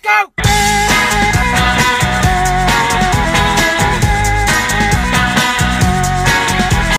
guys, go!